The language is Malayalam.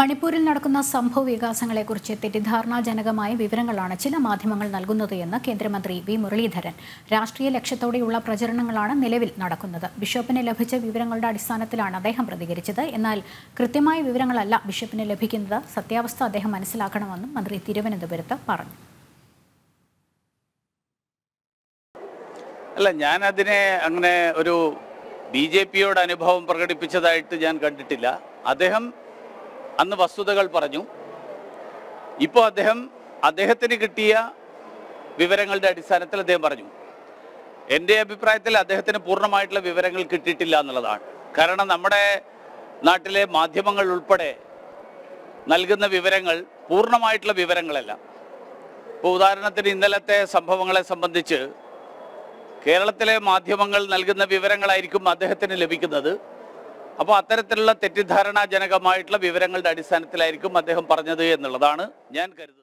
മണിപ്പൂരിൽ നടക്കുന്ന സംഭവ വികാസങ്ങളെക്കുറിച്ച് തെറ്റിദ്ധാരണാജനകമായ വിവരങ്ങളാണ് ചില മാധ്യമങ്ങൾ നൽകുന്നത് എന്ന് കേന്ദ്രമന്ത്രി വി മുരളീധരൻ. രാഷ്ട്രീയ ലക്ഷ്യത്തോടെയുള്ള പ്രചരണങ്ങളാണ് നിലവിൽ നടക്കുന്നത്. ബിഷപ്പിന് ലഭിച്ച വിവരങ്ങളുടെ അടിസ്ഥാനത്തിലാണ് അദ്ദേഹം പ്രതികരിച്ചത്. എന്നാൽ കൃത്യമായ വിവരങ്ങളല്ല ബിഷപ്പിന് ലഭിക്കുന്നത്. സത്യാവസ്ഥ അദ്ദേഹം മനസ്സിലാക്കണമെന്നും മന്ത്രി തിരുവനന്തപുരത്ത് പറഞ്ഞു. അല്ല, ഞാനതിനെ അങ്ങനെ ഒരു ബി ജെ പിയോട് അനുഭവം പ്രകടിപ്പിച്ചതായിട്ട് ഞാൻ കണ്ടിട്ടില്ല. അദ്ദേഹം അന്ന് വസ്തുതകൾ പറഞ്ഞു. ഇപ്പോൾ അദ്ദേഹത്തിന് കിട്ടിയ വിവരങ്ങളുടെ അടിസ്ഥാനത്തിൽ അദ്ദേഹം പറഞ്ഞു. എൻ്റെ അഭിപ്രായത്തിൽ അദ്ദേഹത്തിന് പൂർണ്ണമായിട്ടുള്ള വിവരങ്ങൾ കിട്ടിയിട്ടില്ല എന്നുള്ളതാണ്. കാരണം നമ്മുടെ നാട്ടിലെ മാധ്യമങ്ങൾ ഉൾപ്പെടെ നൽകുന്ന വിവരങ്ങൾ പൂർണ്ണമായിട്ടുള്ള വിവരങ്ങളല്ല. ഇപ്പോൾ ഉദാഹരണത്തിന് ഇന്നലത്തെ സംഭവങ്ങളെ സംബന്ധിച്ച് കേരളത്തിലെ മാധ്യമങ്ങൾ നൽകുന്ന വിവരങ്ങളായിരിക്കും അദ്ദേഹത്തിന് ലഭിക്കുന്നത്. അപ്പോൾ അത്തരത്തിലുള്ള തെറ്റിദ്ധാരണാജനകമായിട്ടുള്ള വിവരങ്ങളുടെ അടിസ്ഥാനത്തിലായിരിക്കും അദ്ദേഹം പറഞ്ഞത് എന്നുള്ളതാണ് ഞാൻ കരുതുന്നത്.